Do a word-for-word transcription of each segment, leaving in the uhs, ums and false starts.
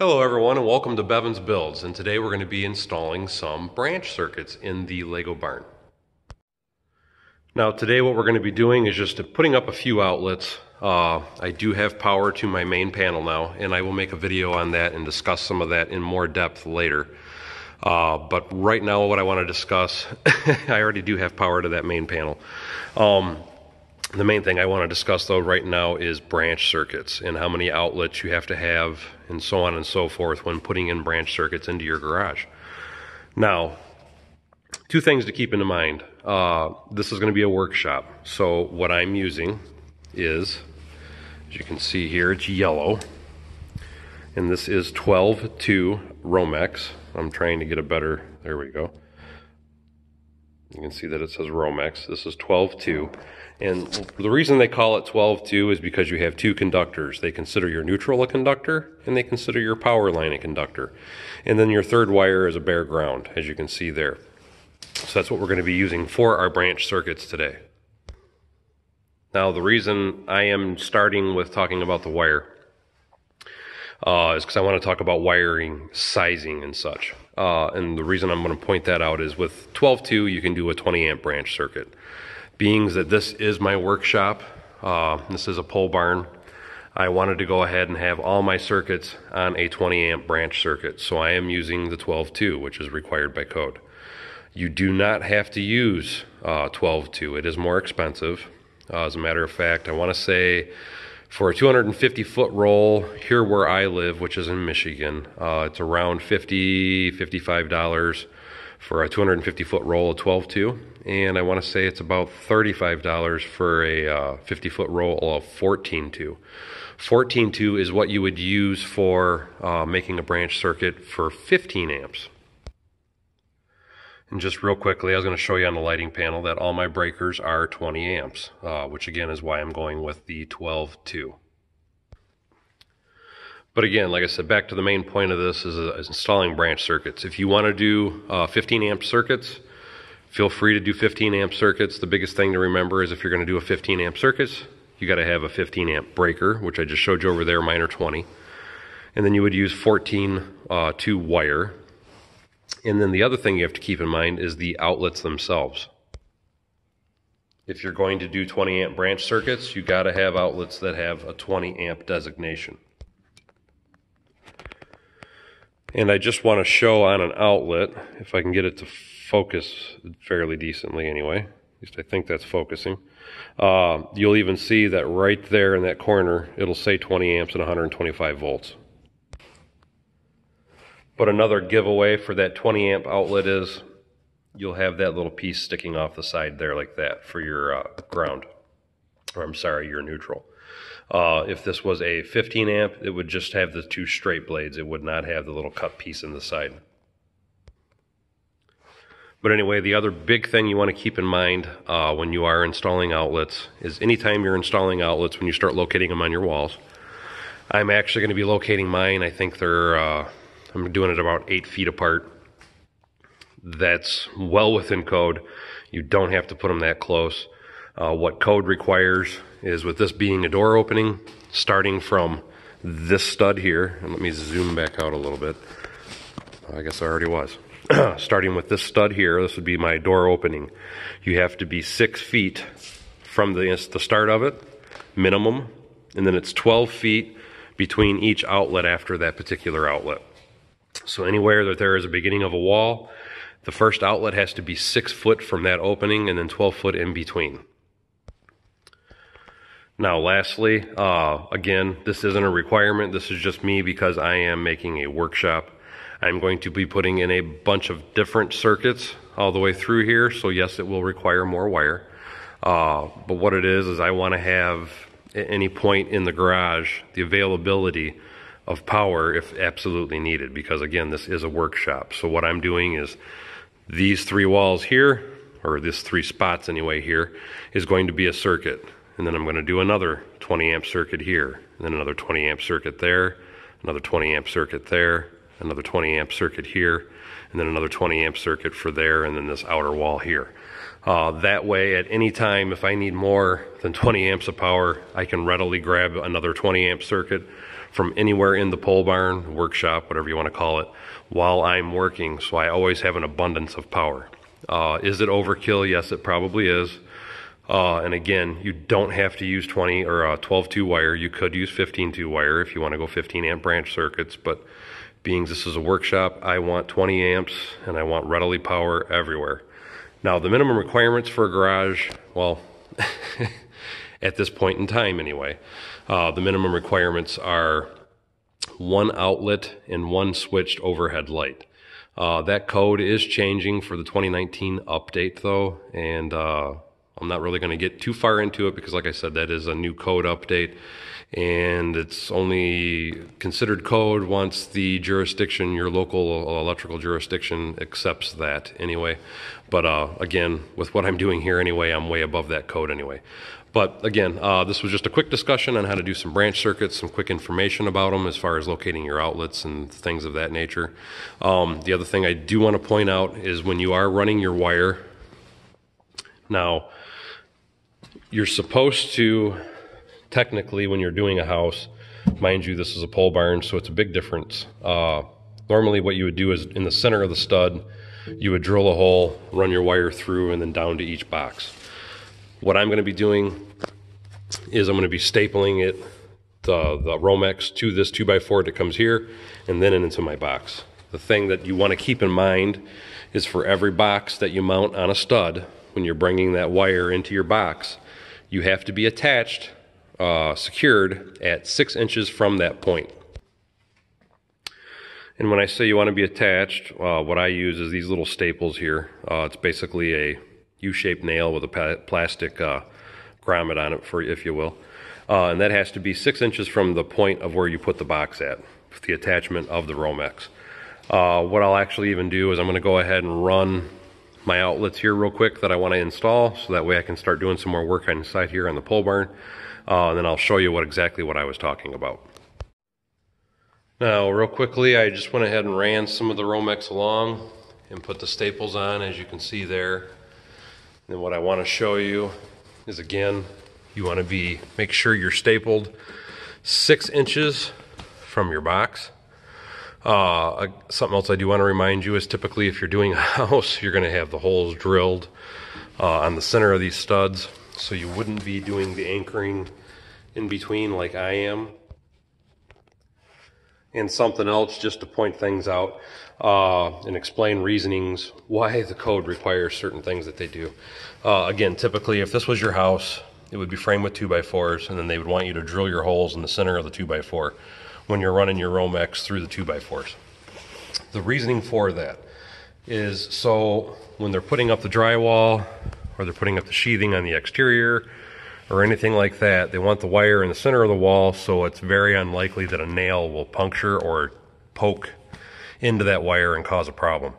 Hello everyone and welcome to Bevin's Builds, and today we're going to be installing some branch circuits in the Lego barn. Now today what we're going to be doing is just putting up a few outlets. Uh, I do have power to my main panel now, and I will make a video on that and discuss some of that in more depth later. Uh, but right now what I want to discuss, I already do have power to that main panel. Um, The main thing I want to discuss though right now is branch circuits and how many outlets you have to have and so on and so forth when putting in branch circuits into your garage. Now, two things to keep in mind. Uh, this is going to be a workshop. So what I'm using is, as you can see here, it's yellow. And this is twelve two Romex. I'm trying to get a better, there we go. You can see that it says Romex. This is twelve two, and the reason they call it twelve two is because you have two conductors. They consider your neutral a conductor, and they consider your power line a conductor. And then your third wire is a bare ground, as you can see there. So that's what we're going to be using for our branch circuits today. Now, the reason I am starting with talking about the wire uh, is because I want to talk about wiring, sizing, and such. Uh, and the reason I'm going to point that out is with twelve two, you can do a twenty amp branch circuit. Being that this is my workshop, uh, this is a pole barn, I wanted to go ahead and have all my circuits on a twenty amp branch circuit. So I am using the twelve two, which is required by code. You do not have to use uh, twelve two. It is more expensive. Uh, as a matter of fact, I want to say for a two hundred fifty foot roll here where I live, which is in Michigan, uh, it's around fifty, fifty-five dollars for a two hundred fifty foot roll of twelve two, and I want to say it's about thirty-five dollars for a uh, fifty foot roll of fourteen two. fourteen two is what you would use for uh, making a branch circuit for fifteen amps. And just real quickly, I was going to show you on the lighting panel that all my breakers are twenty amps, uh, which again is why I'm going with the twelve two. But again, like I said, back to the main point of this is, uh, is installing branch circuits. If you want to do uh, fifteen amp circuits, feel free to do fifteen amp circuits. The biggest thing to remember is if you're going to do a fifteen amp circuit, you got to have a fifteen amp breaker, which I just showed you over there, mine are twenty. And then you would use fourteen two wire. And then the other thing you have to keep in mind is the outlets themselves. If you're going to do twenty amp branch circuits, you got to have outlets that have a twenty amp designation. And I just want to show on an outlet, if I can get it to focus fairly decently anyway, at least I think that's focusing. Uh, you'll even see that right there in that corner, it'll say twenty amps and one hundred twenty-five volts. But another giveaway for that twenty amp outlet is you'll have that little piece sticking off the side there like that for your uh, ground, or I'm sorry, your neutral. Uh, if this was a fifteen amp, it would just have the two straight blades. It would not have the little cut piece in the side. But anyway, the other big thing you want to keep in mind uh, when you are installing outlets is anytime you're installing outlets, when you start locating them on your walls, I'm actually going to be locating mine. I think they're... Uh, I'm doing it about eight feet apart. That's well within code. You don't have to put them that close. Uh, what code requires is with this being a door opening, starting from this stud here, and let me zoom back out a little bit. I guess I already was. Starting with this stud here, this would be my door opening. You have to be six feet from the, the start of it, minimum, and then it's twelve feet between each outlet after that particular outlet. So anywhere that there is a beginning of a wall, the first outlet has to be six foot from that opening and then twelve foot in between. Now lastly, uh, again, this isn't a requirement. This is just me because I am making a workshop. I'm going to be putting in a bunch of different circuits all the way through here. So yes, it will require more wire. Uh, but what it is, is I want to have at any point in the garage, the availability of power if absolutely needed, because again, this is a workshop. So what I'm doing is these three walls here, or these three spots anyway here, is going to be a circuit. And then I'm going to do another twenty amp circuit here, and then another twenty amp circuit there, another twenty amp circuit there, another twenty amp circuit here, and then another twenty amp circuit for there, and then this outer wall here. Uh, that way, at any time, if I need more than twenty amps of power, I can readily grab another twenty amp circuit, from anywhere in the pole barn, workshop, whatever you want to call it, while I'm working, so I always have an abundance of power. Uh, is it overkill? Yes, it probably is. Uh, and again, you don't have to use twenty or uh, twelve two wire. You could use fifteen two wire if you want to go fifteen amp branch circuits, but being this is a workshop, I want twenty amps and I want readily power everywhere. Now, the minimum requirements for a garage, well, at this point in time anyway, uh, the minimum requirements are one outlet and one switched overhead light. Uh, that code is changing for the twenty nineteen update though, and uh, I'm not really going to get too far into it because, like I said, that is a new code update, and it's only considered code once the jurisdiction, your local electrical jurisdiction, accepts that anyway. But uh, again, with what I'm doing here anyway, I'm way above that code anyway. But again, uh, this was just a quick discussion on how to do some branch circuits, some quick information about them as far as locating your outlets and things of that nature. Um, the other thing I do want to point out is when you are running your wire, now, you're supposed to, technically, when you're doing a house, mind you, this is a pole barn, so it's a big difference. Uh, normally what you would do is in the center of the stud, you would drill a hole, run your wire through, and then down to each box. What I'm going to be doing is I'm going to be stapling it, the, the Romex, to this two by four that comes here, and then into my box. The thing that you want to keep in mind is for every box that you mount on a stud, when you're bringing that wire into your box, you have to be attached, uh, secured at six inches from that point. And when I say you want to be attached, uh, what I use is these little staples here. Uh, it's basically a U-shaped nail with a plastic uh, grommet on it, for, if you will. Uh, and that has to be six inches from the point of where you put the box at, with the attachment of the Romex. Uh, what I'll actually even do is I'm going to go ahead and run my outlets here real quick that I want to install, so that way I can start doing some more work inside here on the pole barn, uh, and then I'll show you what exactly what I was talking about. Now, real quickly, I just went ahead and ran some of the Romex along and put the staples on, as you can see there. And what I want to show you is, again, you want to be make sure you're stapled six inches from your box. Uh, something else I do want to remind you is typically if you're doing a house, you're going to have the holes drilled uh, on the center of these studs, so you wouldn't be doing the anchoring in between like I am. And something else, just to point things out uh, and explain reasonings why the code requires certain things that they do. Uh, again, typically if this was your house, it would be framed with two by fours, and then they would want you to drill your holes in the center of the two by four. When you're running your Romex through the two by fours. The reasoning for that is so when they're putting up the drywall or they're putting up the sheathing on the exterior or anything like that, they want the wire in the center of the wall, so it's very unlikely that a nail will puncture or poke into that wire and cause a problem.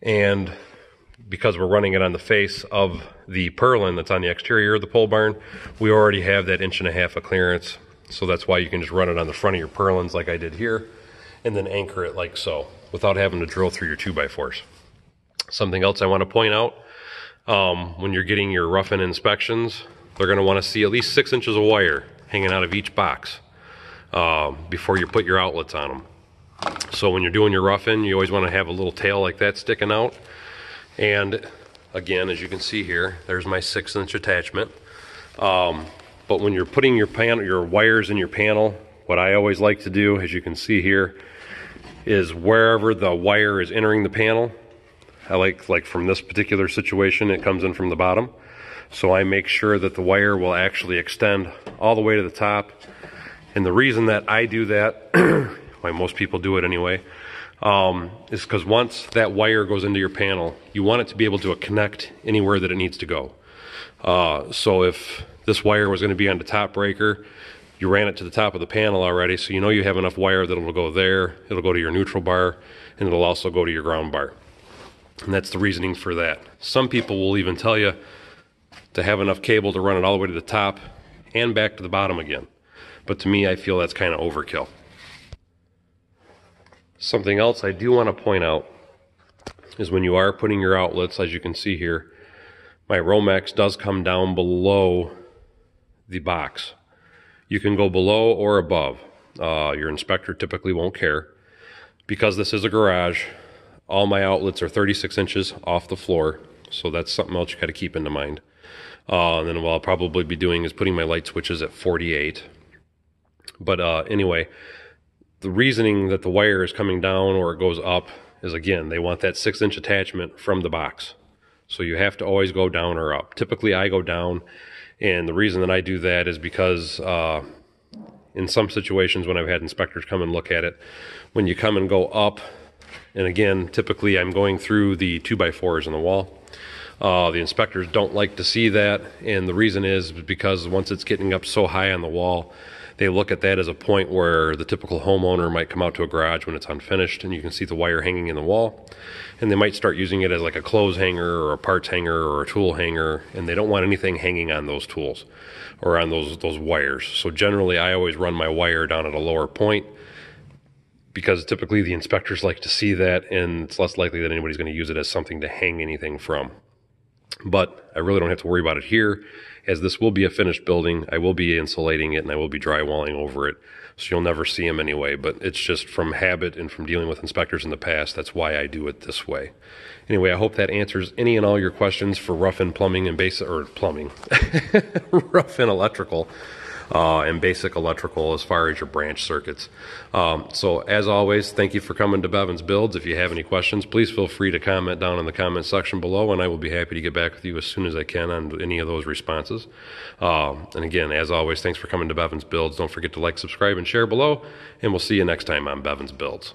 And because we're running it on the face of the purlin that's on the exterior of the pole barn, we already have that inch and a half of clearance. So that's why you can just run it on the front of your purlins like I did here, and then anchor it like so, without having to drill through your two by fours. Something else I want to point out, um, when you're getting your rough-in inspections, they're going to want to see at least six inches of wire hanging out of each box uh, before you put your outlets on them. So when you're doing your rough-in, you always want to have a little tail like that sticking out. And again, as you can see here, there's my six-inch attachment. Um, But when you're putting your panel, your wires in your panel, what I always like to do, as you can see here, is wherever the wire is entering the panel, I like, like from this particular situation, it comes in from the bottom. So I make sure that the wire will actually extend all the way to the top. And the reason that I do that, why most people do it anyway, um, is because once that wire goes into your panel, you want it to be able to connect anywhere that it needs to go. Uh, so if this wire was going to be on the top breaker, you ran it to the top of the panel already, so you know you have enough wire that it'll go there, it'll go to your neutral bar, and it'll also go to your ground bar. And that's the reasoning for that. Some people will even tell you to have enough cable to run it all the way to the top and back to the bottom again. But to me, I feel that's kind of overkill. Something else I do want to point out is when you are putting your outlets, as you can see here, my Romex does come down below the box. You can go below or above. Uh, your inspector typically won't care. Because this is a garage, all my outlets are thirty-six inches off the floor, so that's something else you got to keep into mind. Uh, and then what I'll probably be doing is putting my light switches at forty-eight. But uh, anyway, the reasoning that the wire is coming down or it goes up is, again, they want that six inch attachment from the box. So you have to always go down or up. Typically, I go down, and the reason that I do that is because uh, in some situations when I've had inspectors come and look at it, when you come and go up, and again, typically I'm going through the two by fours in the wall. Uh, the inspectors don't like to see that, and the reason is because once it's getting up so high on the wall, they look at that as a point where the typical homeowner might come out to a garage when it's unfinished and you can see the wire hanging in the wall, and they might start using it as like a clothes hanger or a parts hanger or a tool hanger, and they don't want anything hanging on those tools or on those those wires. So generally I always run my wire down at a lower point because typically the inspectors like to see that, and it's less likely that anybody's going to use it as something to hang anything from. But I really don't have to worry about it here, as this will be a finished building. I will be insulating it and I will be drywalling over it, so you'll never see them anyway. But it's just from habit and from dealing with inspectors in the past, that's why I do it this way. Anyway, I hope that answers any and all your questions for rough-in plumbing and basic, or plumbing, rough-in electrical. Uh, and basic electrical as far as your branch circuits. Um, so as always, thank you for coming to Bevin's Builds. If you have any questions, please feel free to comment down in the comment section below, and I will be happy to get back with you as soon as I can on any of those responses. Um, and again, as always, thanks for coming to Bevin's Builds. Don't forget to like, subscribe, and share below, and we'll see you next time on Bevin's Builds.